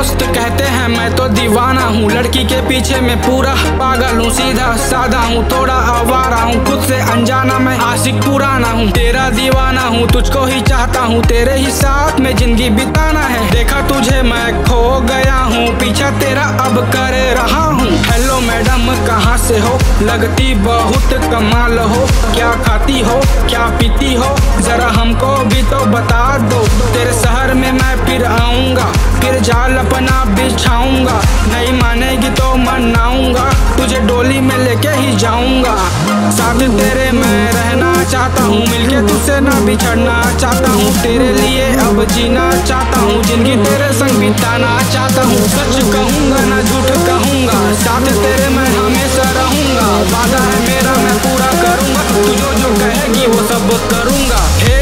दोस्त कहते हैं मैं तो दीवाना हूँ, लड़की के पीछे मैं पूरा पागल हूँ, सीधा साधा हूँ, थोड़ा आवारा हूँ, खुद से अनजाना मैं आशिक पुराना हूँ, तेरा दीवाना हूँ, तुझको ही चाहता हूँ, तेरे ही साथ में जिंदगी बिताना है, देखा तुझे मैं खो गया हूँ, पीछा तेरा अब कर रहा हूँ। हेलो मैडम कहाँ से हो, लगती बहुत कमाल हो, क्या खाती हो क्या पीती हो, जरा हमको भी तो बता दो, तेरे शहर में मैं फिर आऊँगा, फिर जाल अपना बिछाऊँगा, नहीं मानेगी तो मनाऊँगा, तुझे डोली में लेके ही जाऊँगा, साथ तेरे मैं रहना चाहता हूँ, मिलके तुझसे ना बिछड़ना चाहता हूँ, तेरे लिए अब जीना चाहता हूँ, जिंदगी तेरे संग बिताना चाहता हूँ, सच कहूँगा ना झूठ कहूँगा, साथ तेरे मैं हमेशा रहूँगा, वादा है मेरा मैं पूरा करूँगा, तू जो जो कहेगी वो सब करूँगा, हे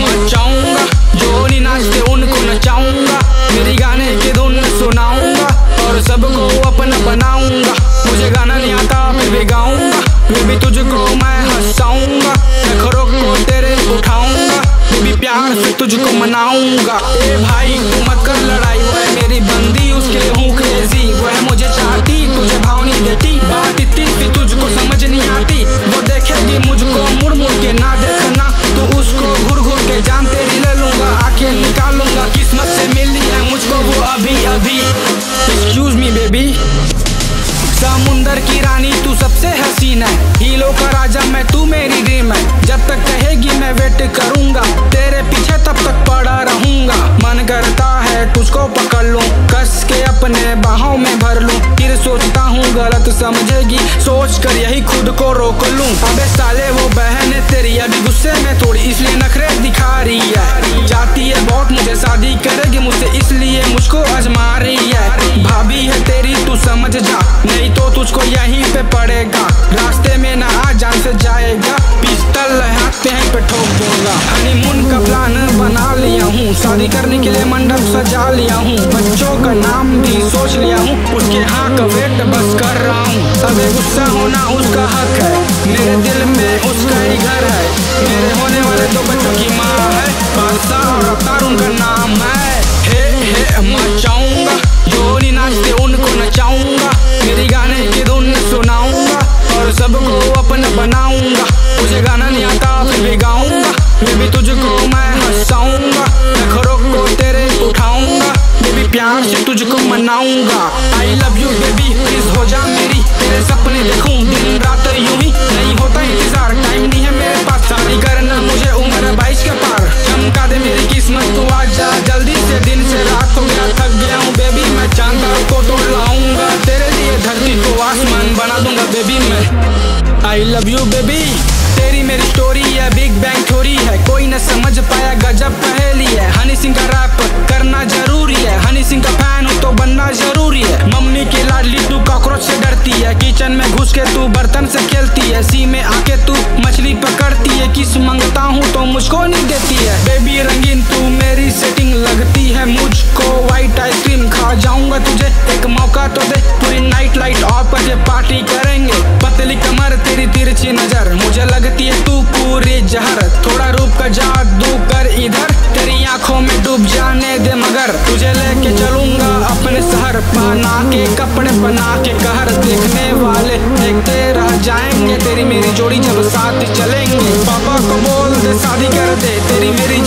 मचाऊँगा, जो नहीं नाचते उनको नचाऊँगा, मेरी गाने की धुन सुनाऊँगा और सबको अपना बनाऊँगा, मुझे गाना नहीं आता फिर भी गाऊँगा, फिर भी तुझको मैं हंसाऊँगा, खरों को तेरे उठाऊँगा, फिर भी प्यार से तुझको मनाऊँगा। ए भाई तू मत कर लड़ाई, मेरी बंदी उसके हूँ क्रेजी, वह मुझे चाहती तुझे भाव नहीं देती, बात इतनी भी तुझको समझ नहीं आती, वो देखेगी मुझको मुड़ मुड़ के, ना देखना तो उसको घूर घूर के, जान तेरी ले लूंगा आंखें निकालूंगा, किस्मत से मिली है मुझको वो अभी अभी। एक्सक्यूज मी बेबी, समुंदर की रानी तू सबसे हसीन है, हीलो का राजा मैं तू मेरी ड्रीम है, जब तक कहेगी मैं वेट करूंगा, तेरे पीछे तब तक पड़ा रहूंगा, मन करता है तुझको पकड़ लूं, कस के अपने बाहों में भर लूं, फिर सोचता हूँ गलत समझेगी, सोच कर यही खुद को रोक लूं, अबे साले वो बहन तेरी अभी गुस्से में थोड़ी इसलिए नखरे दिखा रही है, जाती है बहुत मुझे शादी करेगी मुझसे इसलिए मुझको आजमा रही है, भाभी है तेरी तू समझ जा, नहीं तो तुझको यहीं पे पड़ेगा, रास्ते में ना आ जान से जाएगा, पिस्तल हाथ में पे ठोक दूंगा। हनीमून का प्लान बना लिया हूँ, शादी करने के लिए मंडप सजा लिया हूँ, बच्चों का नाम भी सोच लिया हूँ, उसके हाँ का वेट बस कर रहा हूँ, अबे गुस्सा होना उसका हक है, मेरे दिल में उसका ही घर है, मेरे होने वाले दो बच्चों की माँ है, बादशाह और अवतार उनका नाम है। हे मचाऊंगा, जो नहीं नाचते उनको नचाऊंगा, मेरी गाने की धुन सुनाऊंगा और सबको अपना बनाऊंगा, मुझे गाना नहीं आता फिर भी गाऊंगा, फिर भी तुझको मैं हंसाऊंगा, नखरों को तेरे उठाऊंगा, फिर भी प्यार से तुझको मनाऊंगा। I love you baby, please हो जा मेरी, तेरे सपने देखूं दिन रात यूं ही, नहीं होता इंतजार, टाइम नहीं है मेरे पास, शादी करना मुझे उम्र 22 के पार, चमका दे मेरी किस्मत तू आ जा जल्दी से, दिन से रात को मेरा थक गया हूँ बेबी, मैं चांद को तोड़ लाऊंगा, तेरे लिए धरती को आसमान बना दूंगा बेबी मैं। आई लव यू बेबी, तेरी मेरी स्टोरी है बिग बैंग थ्योरी है, कोई न समझ पाया गजब पहेली है, हनी सिंह का रैप करना जरूरी है, हनी सिंह का फैन हो तो बनना जरूरी है, मम्मी की लाडली तू कॉकरोच से डरती है, किचन में घुस के तू बर्तन से खेलती है, सी में आके तू मछली पकड़ती है, किस मांगता हूँ तो मुझको नहीं देती है, बेबी रंगीन तू मेरी सेटिंग लगती है, मुझको व्हाइट आइसक्रीम खा जाऊंगा, तुझे एक मौका तो दे, पूरी नाइट लाइट ऑफ करके पार्टी करेंगे, पतली कमर तेरी तिरछी नजर, मुझे लगती है तू पूरे जहर, थोड़ा रूप का जादू कर इधर, तेरी आंखों में डूब जाने दे मगर, तुझे लेके चलूंगा अपने शहर, पहना के कपड़े बना के कहर, देखने वाले देखते रह जाएंगे, तेरी मेरी जोड़ी जब साथ चलेंगे, पापा को बोल दे शादी कर दे, तेरी मेरी